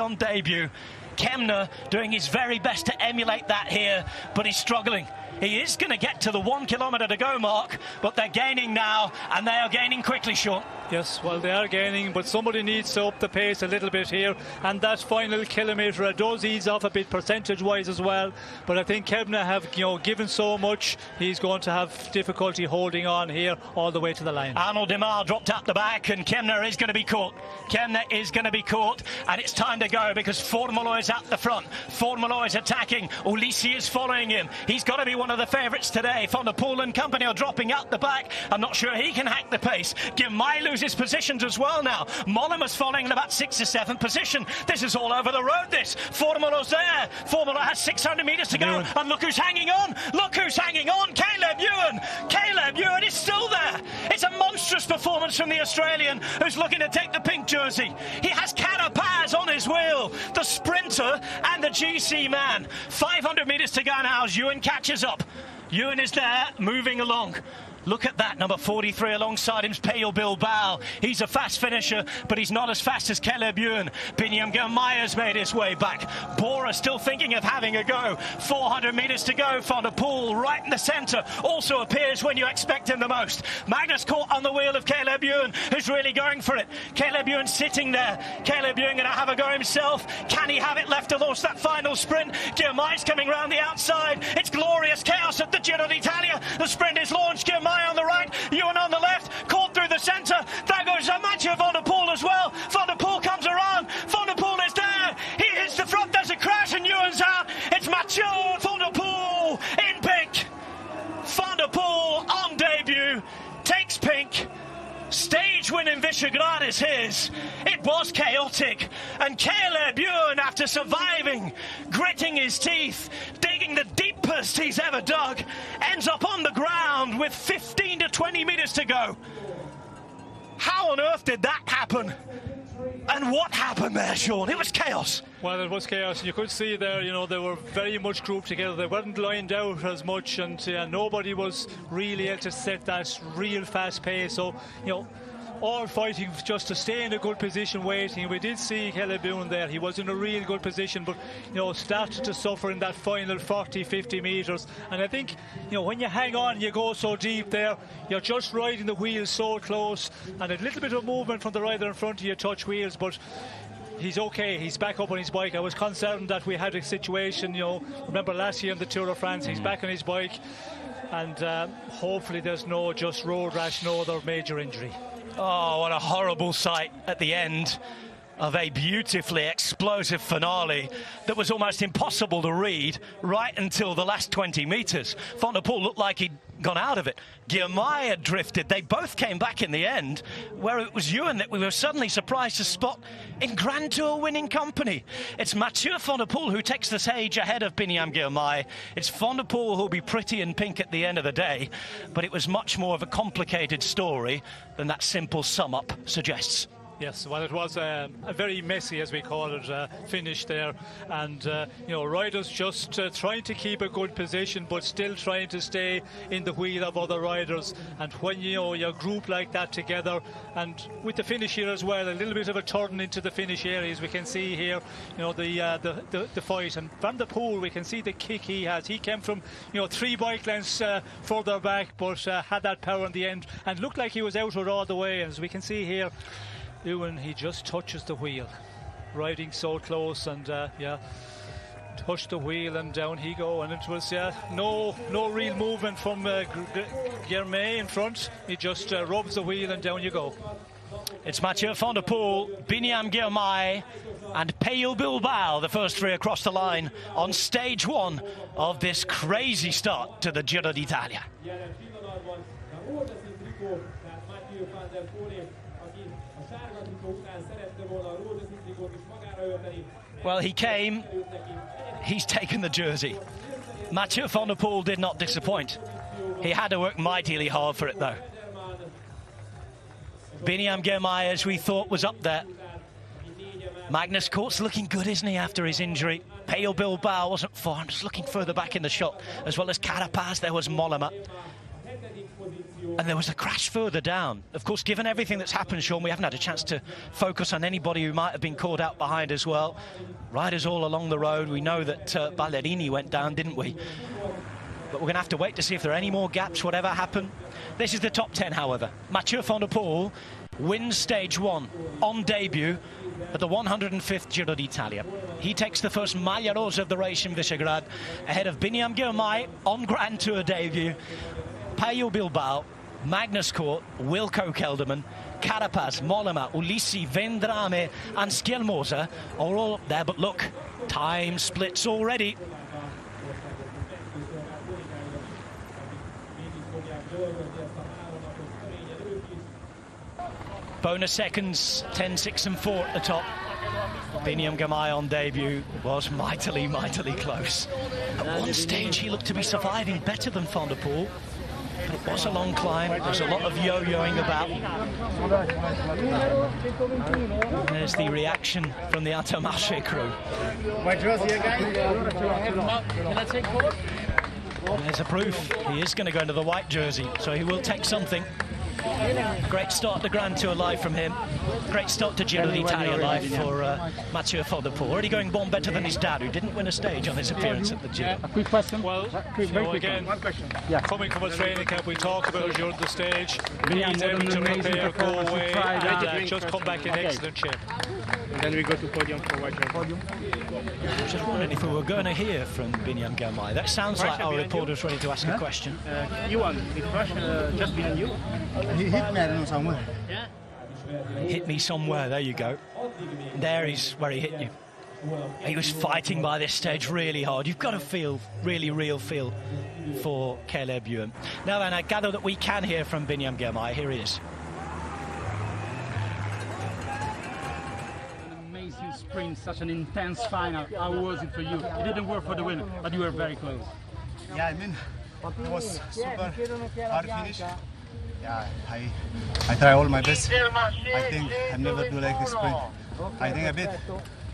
On debut, Kämna doing his very best to emulate that here, but he's struggling. He is going to get to the 1 kilometre to go mark, but they're gaining now, and they are gaining quickly, Sean. Yes, well, they are gaining, but somebody needs to up the pace a little bit here, and that final kilometre, it does ease off a bit percentage-wise as well, but I think Kämna have, given so much, he's going to have difficulty holding on here all the way to the line. Arnaud Démare dropped up the back, and Kämna is going to be caught. Kämna is going to be caught, and it's time to go because Formolo is at the front. Formolo is attacking. Ulissi is following him. He's got to be one of the favourites today. Van der Poel and company are dropping up the back. I'm not sure he can hack the pace. Gimai loses positions as well now. Mollema's following in about 6th or 7th position. This is all over the road, this. Formolo's there. Formolo has 600 metres to go. And look who's hanging on. Look who's hanging on. Caleb Ewan. Caleb Ewan is still there. It's a monstrous performance from the Australian who's looking to take the pink jersey. He has Carapaz on his wheel. The sprinter and the GC man. 500 metres to go now as Ewan catches up. Ewan is there, moving along. Look at that, number 43 alongside him's Pello Bilbao. He's a fast finisher, but he's not as fast as Caleb Ewan. Biniam Girmay has made his way back. Bora still thinking of having a go. 400 metres to go. Van der Poel right in the centre. Also appears when you expect him the most. Magnus caught on the wheel of Caleb Ewan, who's really going for it. Caleb Ewan sitting there. Caleb Ewan going to have a go himself. Can he have it left to launch that final sprint? Girmay's coming round the outside. It's glorious chaos at the Giro d'Italia. The sprint is launched. Girmay on the right, Ewan on the left, caught through the centre. There goes Mathieu Van der Poel as well. Van der Poel comes around. Van der Poel is there. He hits the front. There's a crash and Ewan's out. It's Mathieu Van der Poel in pink. Van der Poel on debut takes pink. Stage win in Visegrad is his. It was chaotic. And Caleb Ewan, after surviving, gritting his teeth, digging the deepest he's ever dug, ends up on the ground with 15 to 20 metres to go. How on earth did that happen? And what happened there, Sean? It was chaos. Well, it was chaos. You could see there, they were very much grouped together. They weren't lined out as much, and nobody was really able to set that real fast pace. So, all fighting just to stay in a good position, waiting. We did see Caleb Ewan there. He was in a real good position, but, started to suffer in that final 40, 50 metres. And I think, when you hang on, you go so deep there, you're just riding the wheels so close, and a little bit of movement from the rider in front of you, touch wheels, but he's okay. He's back up on his bike. I was concerned that we had a situation, remember last year in the Tour of France, he's back on his bike, and hopefully there's no just road rash, no other major injury. Oh, what a horrible sight at the end of a beautifully explosive finale that was almost impossible to read right until the last 20 metres. Van der Poel looked like he'd gone out of it. Girmay had drifted. They both came back in the end, where it was Ewan that we were suddenly surprised to spot in Grand Tour winning company. It's Mathieu Van der Poel who takes the stage ahead of Biniam Girmay. It's Van der Poel who'll be pretty in pink at the end of the day, but it was much more of a complicated story than that simple sum-up suggests. Yes, well, it was a very messy, as we call it, finish there. And, riders just trying to keep a good position, but still trying to stay in the wheel of other riders. And when, you're grouped like that together, and with the finish here as well, a little bit of a turn into the finish areas. We can see here, the fight. And Van der Poel, we can see the kick he has. He came from, 3 bike lengths further back, but had that power in the end. And looked like he was outward all the way, as we can see here. Ewan, he just touches the wheel, riding so close, and touch the wheel and down he go, and it was no real movement from Girmay in front. He just rubs the wheel and down you go. It's Mathieu Van der Poel, Biniam Girmay and Pello Bilbao, the first 3 across the line on stage 1 of this crazy start to the Giro d'Italia. Well, he came, he's taken the jersey. Mathieu Van der Poel did not disappoint. He had to work mightily hard for it, though. Biniam Girmay, as we thought, was up there. Magnus Kort's looking good, isn't he, after his injury? Pello Bilbao wasn't far. I'm just looking further back in the shot, as well as Carapaz. There was Mollema. and there was a crash further down. Of course, given everything that's happened, Sean, we haven't had a chance to focus on anybody who might have been caught out behind as well. Riders all along the road. We know that Ballerini went down, didn't we? But we're going to have to wait to see if there are any more gaps, whatever happened. This is the top 10, however. Mathieu Van der Poel wins stage one on debut at the 105th Giro d'Italia. He takes the first Maglia Rosa of the race in Visegrad ahead of Biniam Girmay on Grand Tour debut, Pello Bilbao, Magnus Cort, Wilco Kelderman, Carapaz, Mollema, Ulissi, Vendrame and Schielmoser are all up there. But look, time splits already. Bonus seconds, 10, 6 and 4 at the top. Biniam Girmay on debut was mightily, mightily close. At one stage he looked to be surviving better than Van der Poel, but it was a long climb. There's a lot of yo-yoing about. There's the reaction from the Atamashe crew. There's a proof. He is going to go into the white jersey, so he will take something. Great start to Grand Tour live from him. Great start to Giro d'Italia live for Mathieu Van der Poel. Already going one better than his dad, who didn't win a stage on his appearance at the Giro. A quick question. Well, again, one question. Yeah. Coming from a training camp, we talk about Giro the stage. He's able to repair, go away, and just come back in excellent shape. And then we go to podium for white jersey. I was just wondering if we were going to hear from Biniam Girmay. That sounds like our reporter's ready to ask a question. Ewan, the crash just behind you? He hit me, I don't know, somewhere. Yeah. Hit me somewhere, there you go. There is where he hit you. He was fighting by this stage really hard. You've got to feel, really real feel for Caleb Ewan. Now then, I gather that we can hear from Biniam Girmay. Here he is. Sprint, such an intense final. How was it for you? It didn't work for the win, but you were very close. Yeah, I mean, it was super hard finish. Yeah, I try all my best. I think I never do like this sprint. I think a bit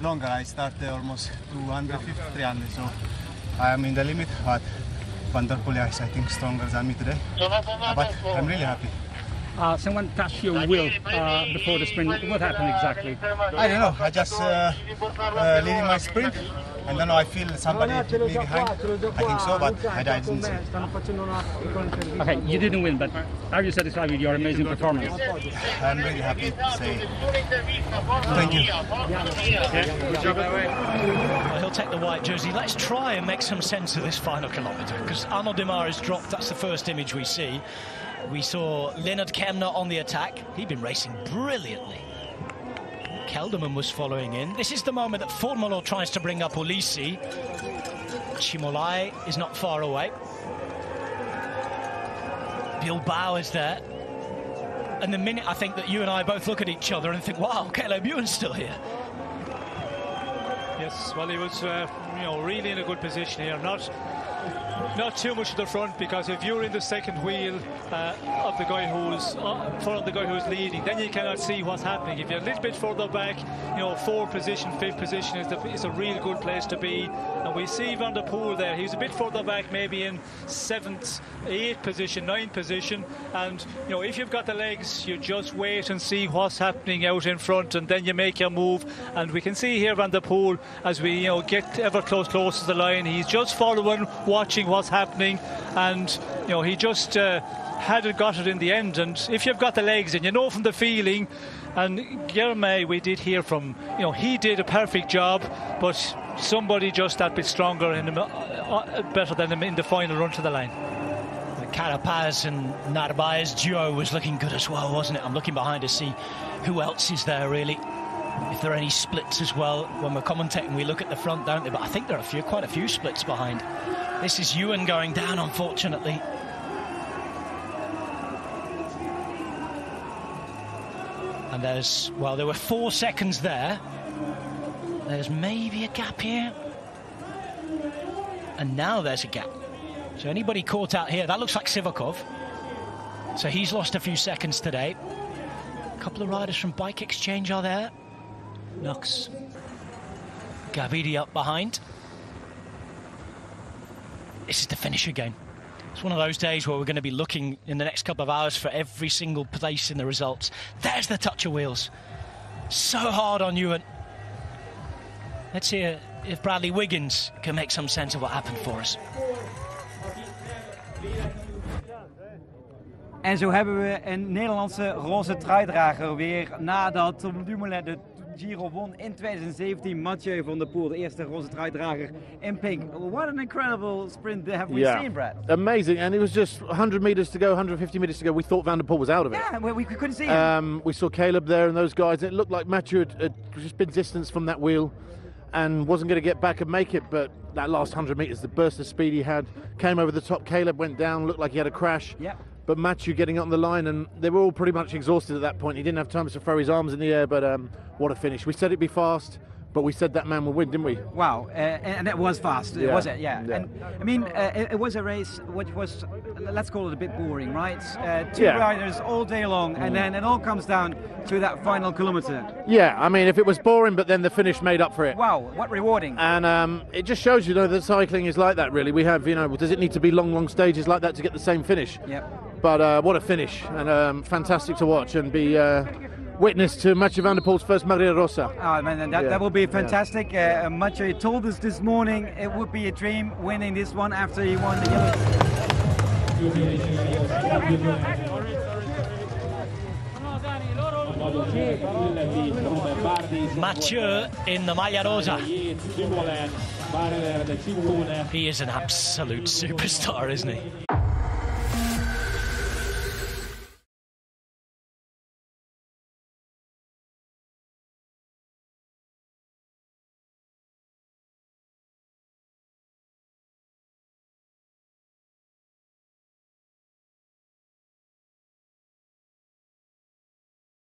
longer. I started almost 250, 300, so I am in the limit. But Van der Poel is, I think, stronger than me today. But I'm really happy. Someone touched your wheel before the sprint. What happened exactly? I don't know. I just leading my sprint, and then I feel somebody hit me behind. I think so, but I didn't see it. Okay, you didn't win, but are you satisfied with your amazing performance? I'm really happy to say thank you. Well, he'll take the white jersey. Let's try and make some sense of this final kilometre, because Arnaud Démare is dropped. That's the first image we see. We saw Leonard Kämna on the attack. He'd been racing brilliantly. Kelderman was following in. This is the moment that Formolo tries to bring up Ulissi. Chimolai is not far away. Bilbao is there. And the minute I think that you and I both look at each other and think, wow, Caleb Ewan's still here. Yes, well, he was really in a good position here. Not too much at the front, because if you're in the second wheel of the guy who's leading, then you cannot see what's happening. If you're a little bit further back, you know, fourth position, fifth position is a real good place to be. And we see Van der Poel there. He's a bit further back, maybe in seventh, eighth position, ninth position. And you know, if you've got the legs, you just wait and see what's happening out in front, and then you make your move. And we can see here Van der Poel, as we get ever close to the line, he's just following, watching what's happening, and you know, he just got it in the end. And if you've got the legs, and you know from the feeling, and Girmay, we did hear from, you know, he did a perfect job, but somebody just that bit stronger and better than him in the final run to the line. The Carapaz and Narváez duo was looking good as well, wasn't it? I'm looking behind to see who else is there, really, if there are any splits as well. When we're commentating, we look at the front, don't we? But I think there are quite a few splits behind. This is Ewan going down, unfortunately. And there's, well, there were 4 seconds there. There's maybe a gap here. And now there's a gap. So anybody caught out here, that looks like Sivakov. So he's lost a few seconds today. A couple of riders from Bike Exchange are there. Knox. Gavidi up behind. This is the finish again. It's one of those days where we're going to be looking in the next couple of hours for every single place in the results. There's the touch of wheels. So hard on Ewan. Let's hear if Bradley Wiggins can make some sense of what happened for us. En zo hebben we een Nederlandse roze truidrager weer nadat Tom Dumoulin de Giro won in 2017. Mathieu Van der Poel, de eerste roze truidrager in pink. What an incredible sprint have we seen, Brad. Amazing, and it was just 100 meters to go, 150 meters to go. We thought Van der Poel was out of it. Yeah, we couldn't see him. We saw Caleb there and those guys. It looked like Mathieu had just been distanced from that wheel and wasn't going to get back and make it, but that last 100 meters, the burst of speed he had, came over the top. Caleb went down, looked like he had a crash. Yeah. But Mathieu getting on the line, and they were all pretty much exhausted at that point. He didn't have time to throw his arms in the air, but what a finish. We said it'd be fast, but we said that man would win, didn't we? Wow, and it was fast, was it? Yeah. And, I mean, it was a race which was, let's call it a bit boring, right? Two riders all day long, and then it all comes down to that final kilometre. Yeah, I mean, if it was boring, but then the finish made up for it. Wow, what rewarding. And it just shows, that cycling is like that, really. We have, does it need to be long stages like that to get the same finish? Yeah. But what a finish, and fantastic to watch and be witness to Mathieu van der Poel's first Maglia Rosa. Oh, man, that will be fantastic. Mathieu told us this morning it would be a dream winning this one after he won the yellow. Mathieu in the Maglia Rosa. He is an absolute superstar, isn't he?